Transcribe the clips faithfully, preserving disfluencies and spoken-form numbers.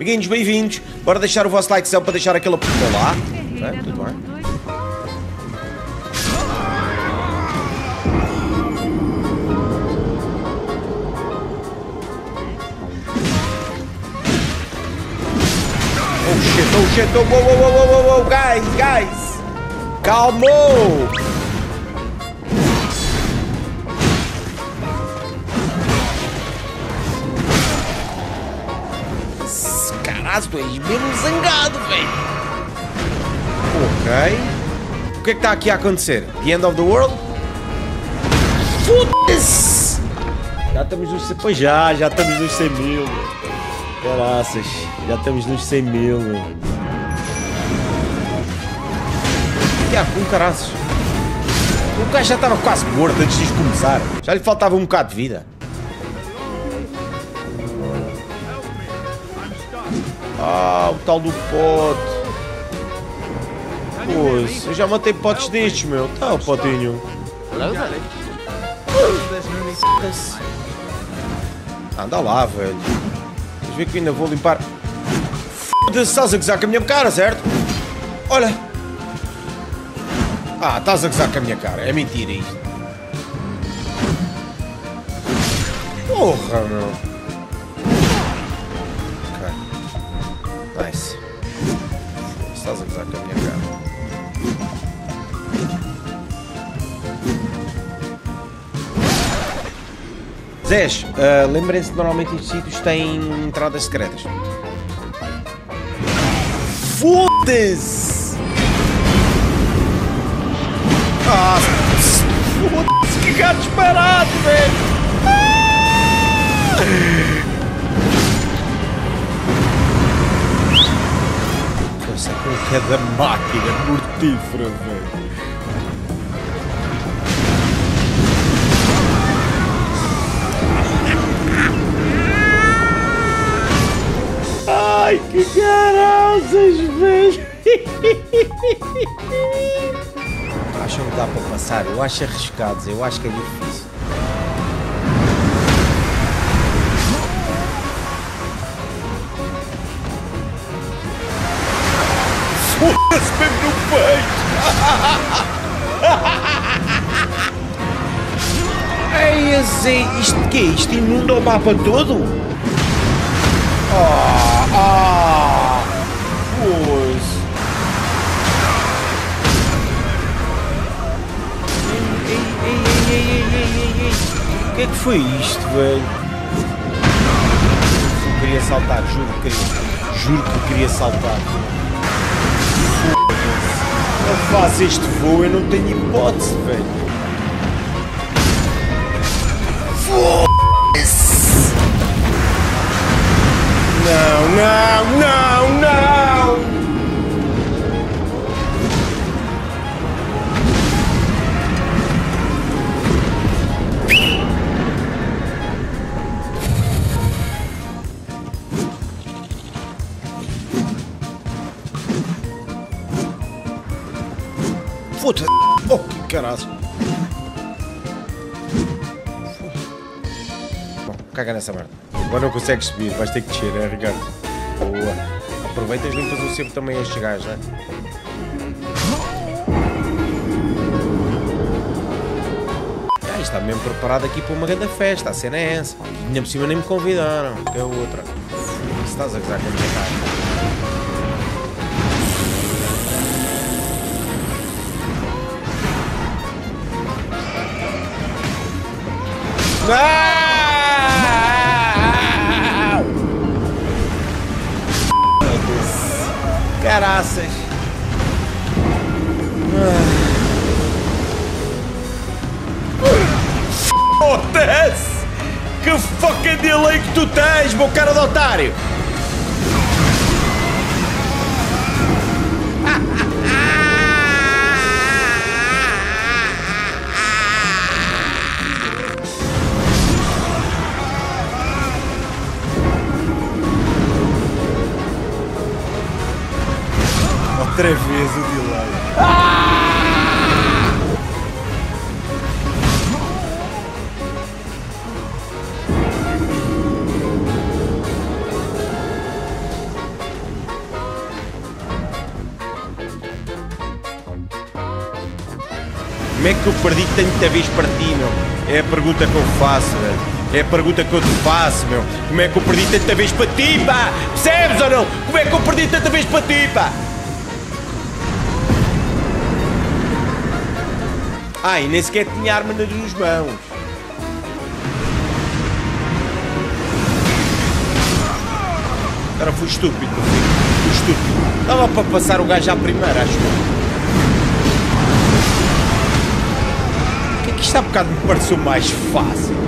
Amiguinhos, bem-vindos. Bora deixar o vosso likezão para deixar aquela... Olá. Ok, tudo bem. Oh shit, oh, whoa, whoa, whoa, whoa, whoa, guys, guys, calmou! Caralho, tu és mesmo zangado, velho! Ok. O que é que está aqui a acontecer? The end of the world? Foda-se! Já estamos nos... Pois já, já estamos nos cem mil, Caraças, já estamos nos cem mil, meu. Que é com caraças? O gajo já estava quase morto antes de começar. Já lhe faltava um bocado de vida. Ah, o tal do pote. Poxa, eu já matei potes destes, meu. Tá, o potinho. Anda lá, velho. Vê que ainda vou limpar. Foda-se, estás a gozar com a minha cara, certo? Olha. Ah, estás a gozar com a minha cara. É mentira isto. Porra, meu. Ok. Nice. Estás a gozar com a minha cara. Zés, uh, lembrem-se que normalmente estes sítios têm entradas secretas. Foda-se! Ah, foda-se, que gato disparado, velho! Ah! Essa coisa é da máquina mortífera, velho. Ai, que caralzas, velho! Acham que dá para passar? Eu acho arriscados, eu acho que é difícil. Foda-se mesmo no peito! Ei, isto que é? Isto inunda o mapa todo? Oh! Ah, pois. Ei, ei, ei, ei, ei, ei, ei. O que é que foi isto, velho? Eu queria saltar, juro que queria. Juro que eu queria saltar. Foda-se. Eu faço este voo, eu não tenho hipótese, velho. Foda-se. Não. Não, não, não! Foda-se! Oh, que caralho! Bom, caga nessa merda. Agora não consegues subir, vais ter que descer, é, Ricardo? Boa. Aproveita e limpas o sempre também a estes gajos, né? Ah, está mesmo preparado aqui para uma grande festa, a cena é essa. E nem por cima nem me convidaram, que é outra. Se estás a gozar com a minha cara. Ah! Caraças! Ah. Foda-se! Que fucking delay que tu tens, meu cara de otário! Outra vez o delay. Ah! Como é que eu perdi tanta vez para ti, meu? É a pergunta que eu faço, velho. É a pergunta que eu te faço, meu. Como é que eu perdi tanta vez para ti, pá? Percebes ou não? Como é que eu perdi tanta vez para ti, pá? Ai, nem sequer tinha arma nas minhas mãos. Cara, fui estúpido, meu filho. Fui estúpido. Dava para passar o gajo à primeira, acho eu. O que é que isto há bocado me pareceu mais fácil?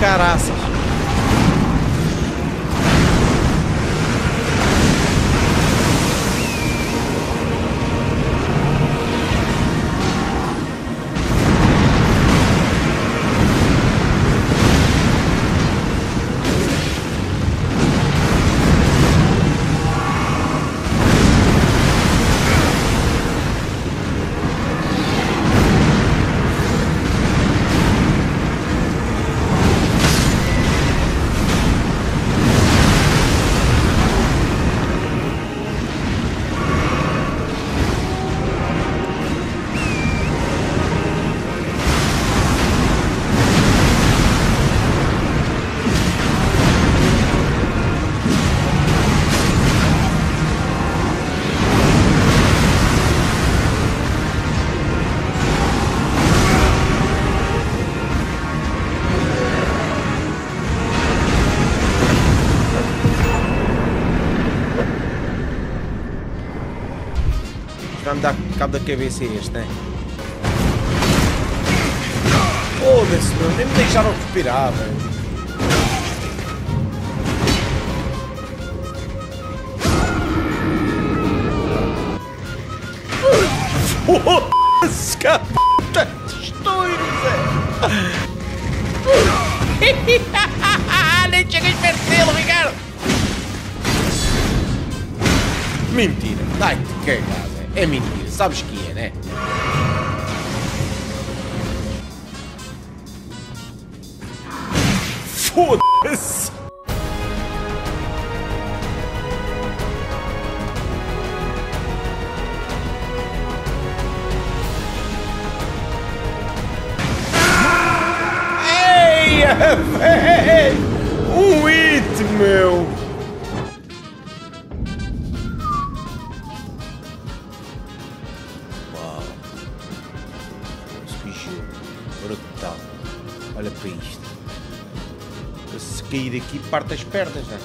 Caraças. Vai-me dar cabo da cabeça este, hein? Foda-se, meu, nem me deixaram respirar, velho. Foda-se, capota! Estouro, Zé! Nem chegas perto dele, Ricardo! Mentira, dai-te cagado! É mentira, sabes que é, né? Foda-se! Ei, véi! Um hit, meu! Brutal. Olha para isto. Se cair daqui, parte as pernas, né?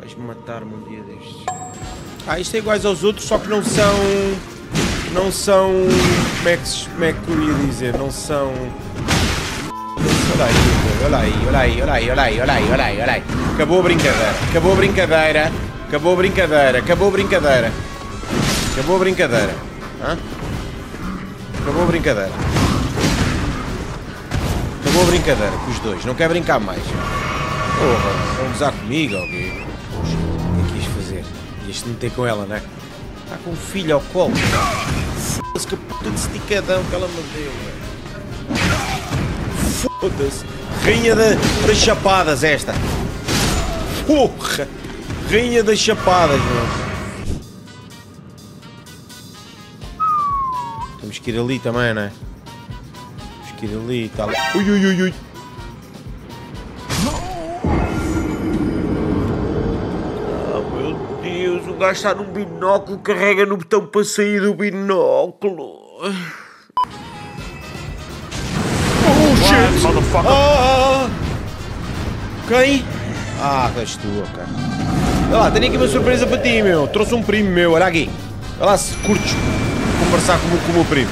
Vais-me matar-me um dia destes. Ah, isto é iguais aos outros, só que não são... Não são... Como é que, como é que eu ia dizer? Não são... Olha aí, olha aí, olha aí, olha aí, olha aí, olha aí, olha aí, olha aí. Acabou a brincadeira, acabou a brincadeira, acabou a brincadeira, acabou a brincadeira. Acabou a brincadeira. Hã? Acabou a brincadeira. Acabou a brincadeira com os dois. Não quer brincar mais. Porra, vão gozar comigo ou quê? Poxa, o que é que ias fazer? Ias-te meter com ela, não é? Está com um filho ao colo. Foda-se, que puta de esticadão que ela me deu, velho. Foda-se. Rainha das chapadas, esta. Porra. Rainha das chapadas, meu. Temos que ir ali também, não é? Temos que aquilo ali e tal. Ui, ui, ui, ui. O gajo está num binóculo, carrega no botão para sair do binóculo. Oh shit! Ah, ah, quem? Ah, és tu, cara. Olha lá, tenho aqui uma surpresa para ti, meu. Trouxe um primo meu, olha aqui. Olha lá se curtes conversar com, com o meu primo.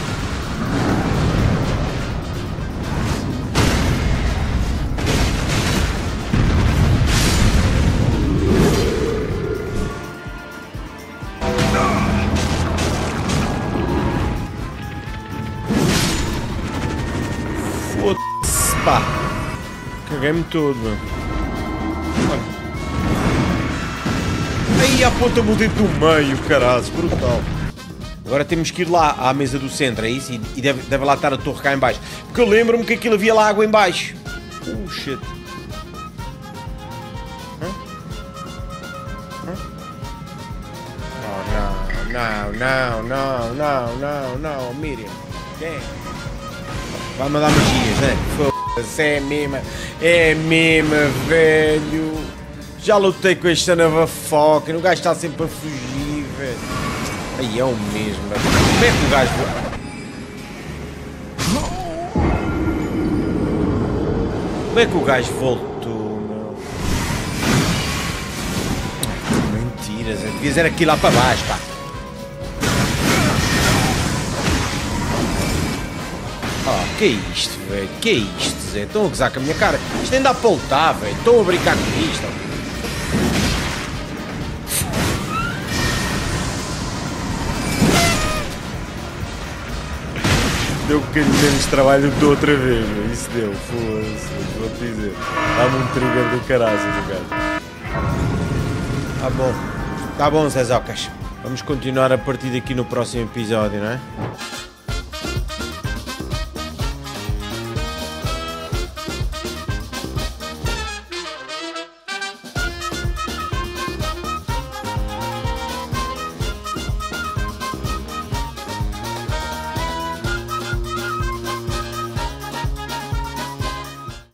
Pá, caguei-me todo, mano. Aí a ponta-me o dedo do meio, caralho, brutal. Agora temos que ir lá à mesa do centro, é isso? E deve, deve lá estar a torre cá em baixo. Porque eu lembro-me que aquilo havia lá água em baixo. Oh, shit. Hã? Hã? Oh, não, não, não, não, não, não, não, Miriam. Damn. Vai mandar magias, né? Foda-se, é mesmo, é mesmo, velho. Já lutei com esta nova foca, o gajo está sempre a fugir, velho. Aí é o mesmo, velho. Como é que o gajo... Como é que o gajo voltou, meu? Mentiras, devia ser aqui lá para baixo, pá. Ah, que é isto, velho? Que é isto, Zé? Estão a gozar com a minha cara? Isto nem dá para lutar, velho. Estão a brincar com isto. Deu um bocadinho menos trabalho do que outra vez, velho. Isso deu, foda-se, vou-te dizer. Dá-me um trigger do caralho, cara. Tá bom. Tá bom, Zé Zocas. Vamos continuar a partir daqui no próximo episódio, não é?